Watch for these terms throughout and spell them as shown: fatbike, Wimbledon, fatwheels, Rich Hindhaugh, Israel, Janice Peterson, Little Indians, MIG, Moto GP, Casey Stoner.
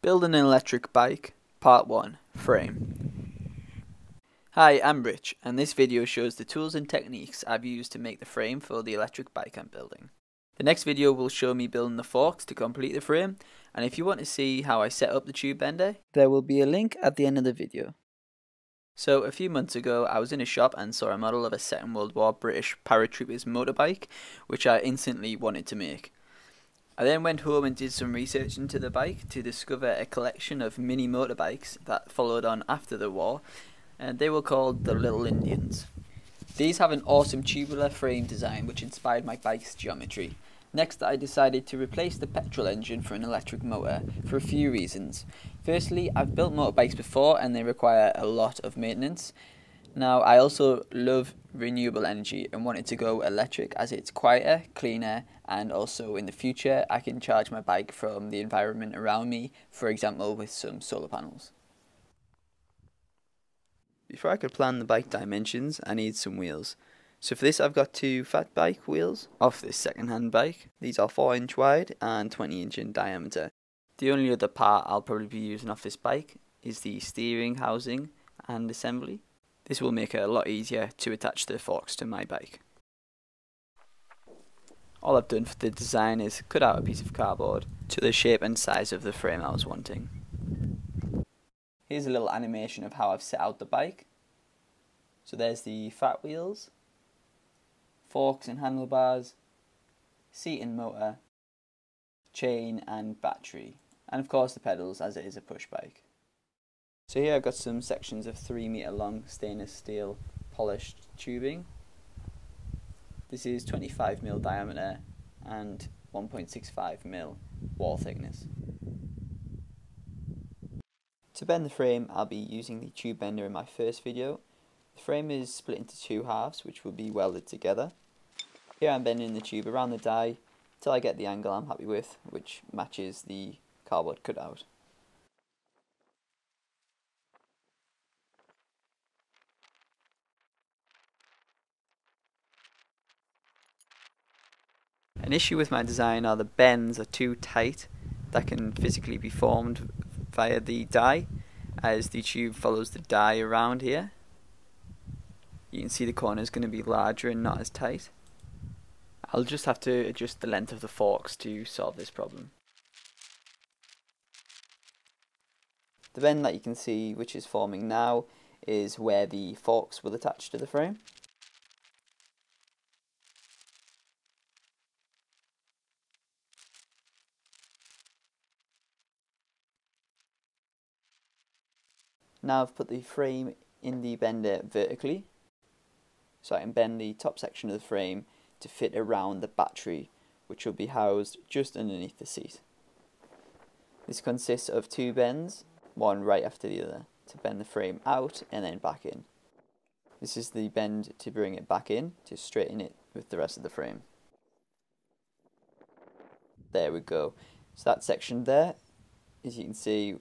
Build an electric bike, part 1, frame. Hi, I'm Rich, and this video shows the tools and techniques I've used to make the frame for the electric bike I'm building. The next video will show me building the forks to complete the frame, and if you want to see how I set up the tube bender, there will be a link at the end of the video. So a few months ago I was in a shop and saw a model of a Second World War British paratrooper's motorbike, which I instantly wanted to make. I then went home and did some research into the bike to discover a collection of mini motorbikes that followed on after the war, and they were called the Little Indians. These have an awesome tubular frame design which inspired my bike's geometry. Next, I decided to replace the petrol engine for an electric motor for a few reasons. Firstly, I've built motorbikes before and they require a lot of maintenance. Now, I also love renewable energy and wanted to go electric as it's quieter, cleaner, and also in the future I can charge my bike from the environment around me, for example with some solar panels. Before I could plan the bike dimensions, I need some wheels. So for this I've got two fat bike wheels off this second-hand bike. These are 4 inch wide and 20 inch in diameter. The only other part I'll probably be using off this bike is the steering housing and assembly. This will make it a lot easier to attach the forks to my bike. All I've done for the design is cut out a piece of cardboard to the shape and size of the frame I was wanting. Here's a little animation of how I've set out the bike. So there's the fat wheels, forks and handlebars, seat and motor, chain and battery, and of course the pedals as it is a push bike. So here I've got some sections of 3 meter long stainless steel polished tubing. This is 25 mm diameter and 1.65 mm wall thickness. To bend the frame I'll be using the tube bender in my first video. The frame is split into two halves which will be welded together. Here I'm bending the tube around the die till I get the angle I'm happy with, which matches the cardboard cutout. An issue with my design are the bends are too tight. That can physically be formed via the die, as the tube follows the die around here. You can see the corner is going to be larger and not as tight. I'll just have to adjust the length of the forks to solve this problem. The bend that you can see, which is forming now, is where the forks will attach to the frame. Now I've put the frame in the bender vertically, so I can bend the top section of the frame to fit around the battery, which will be housed just underneath the seat. This consists of two bends, one right after the other, to bend the frame out and then back in. This is the bend to bring it back in, to straighten it with the rest of the frame. There we go. So that section there, as you can see,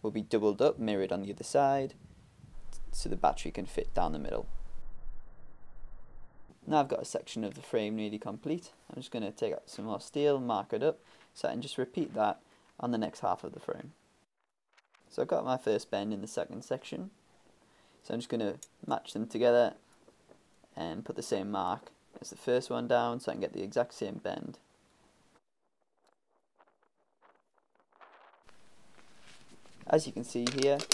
will be doubled up, mirrored on the other side, so the battery can fit down the middle. Now I've got a section of the frame nearly complete. I'm just going to take out some more steel, mark it up, so I can just repeat that on the next half of the frame. So I've got my first bend in the second section, so I'm just going to match them together and put the same mark as the first one down so I can get the exact same bend. As you can see here, the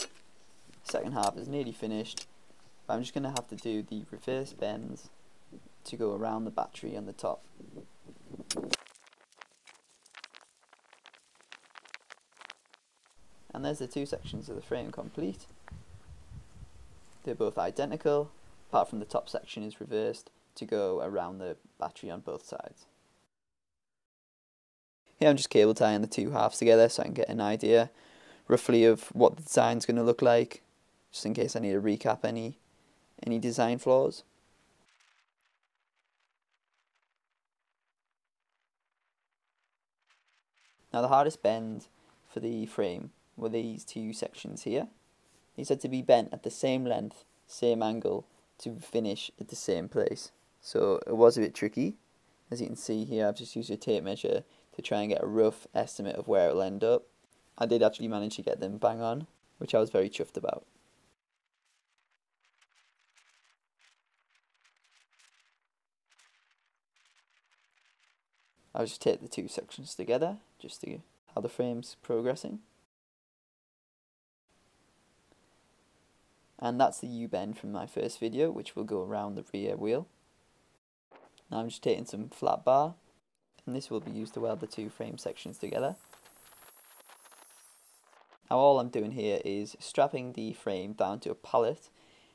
second half is nearly finished, but I'm just going to have to do the reverse bends to go around the battery on the top. And there's the two sections of the frame complete. They're both identical, apart from the top section is reversed to go around the battery on both sides. Here I'm just cable tying the two halves together so I can get an idea roughly of what the design's going to look like, just in case I need to recap any design flaws. Now the hardest bend for the frame were these two sections here. These had to be bent at the same length, same angle, to finish at the same place. So it was a bit tricky. As you can see here, I've just used a tape measure to try and get a rough estimate of where it'll end up. I did actually manage to get them bang on, which I was very chuffed about. I'll just take the two sections together, just to how the frame's progressing. And that's the U-bend from my first video, which will go around the rear wheel. Now I'm just taking some flat bar, and this will be used to weld the two frame sections together. Now all I'm doing here is strapping the frame down to a pallet,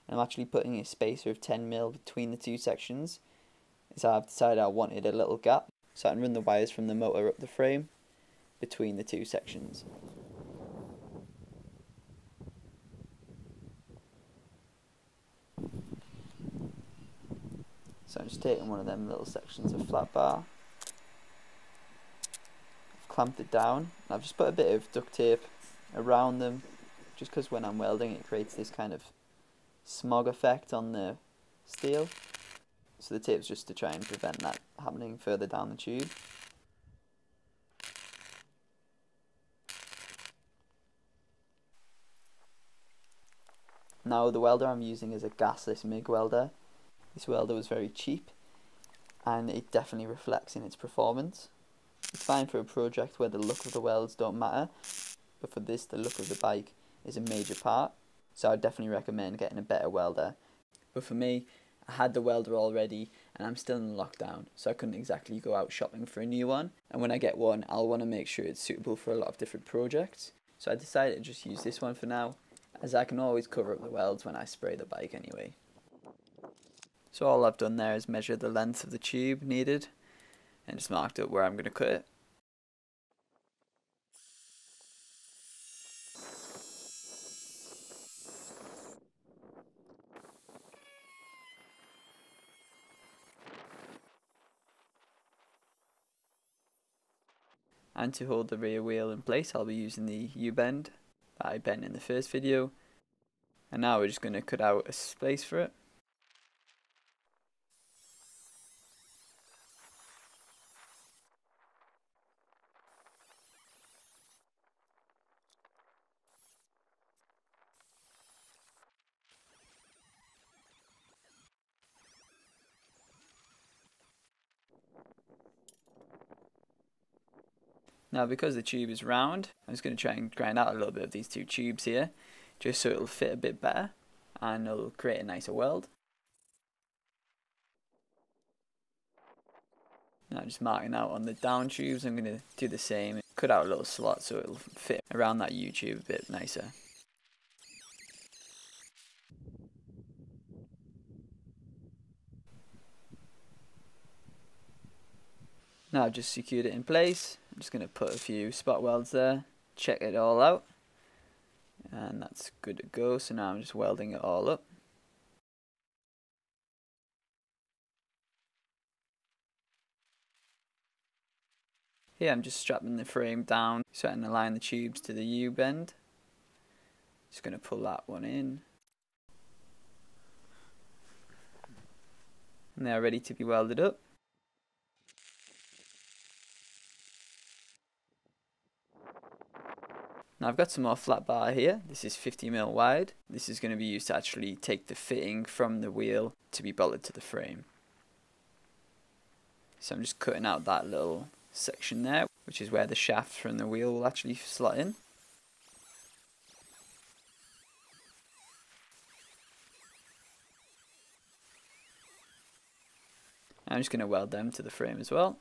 and I'm actually putting a spacer of 10mm between the two sections, as I've decided I wanted a little gap, so I can run the wires from the motor up the frame between the two sections. So I'm just taking one of them little sections of flat bar, I've clamped it down, and I've just put a bit of duct tape around them, just because when I'm welding it creates this kind of smog effect on the steel, so the tape's just to try and prevent that happening further down the tube. Now the welder I'm using is a gasless MIG welder. This welder was very cheap, and it definitely reflects in its performance. It's fine for a project where the look of the welds don't matter, but for this the look of the bike is a major part, so I'd definitely recommend getting a better welder. But for me, I had the welder already, and I'm still in lockdown, so I couldn't exactly go out shopping for a new one, and when I get one I'll want to make sure it's suitable for a lot of different projects, so I decided to just use this one for now, as I can always cover up the welds when I spray the bike anyway. So all I've done there is measure the length of the tube needed and just marked up where I'm going to cut it. And to hold the rear wheel in place I'll be using the U-bend that I bent in the first video, and now we're just going to cut out a space for it. Now because the tube is round, I'm just going to try and grind out a little bit of these two tubes here, just so it'll fit a bit better and it'll create a nicer weld. Now just marking out on the down tubes, I'm going to do the same, cut out a little slot so it'll fit around that U tube a bit nicer. Now I've just secured it in place, I'm just going to put a few spot welds there, check it all out, and that's good to go, so now I'm just welding it all up. Here I'm just strapping the frame down, so I can align the tubes to the U-bend. Just going to pull that one in. And they're ready to be welded up. Now I've got some more flat bar here, this is 50mm wide, this is going to be used to actually take the fitting from the wheel to be bolted to the frame. So I'm just cutting out that little section there, which is where the shaft from the wheel will actually slot in. I'm just going to weld them to the frame as well.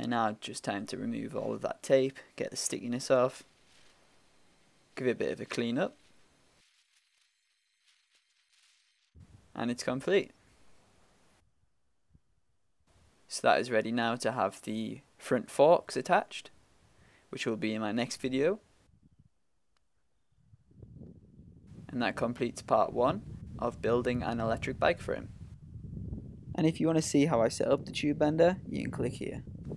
And now just time to remove all of that tape, get the stickiness off, give it a bit of a clean up, and it's complete. So that is ready now to have the front forks attached, which will be in my next video. And that completes part one of building an electric bike frame. And if you want to see how I set up the tube bender, you can click here.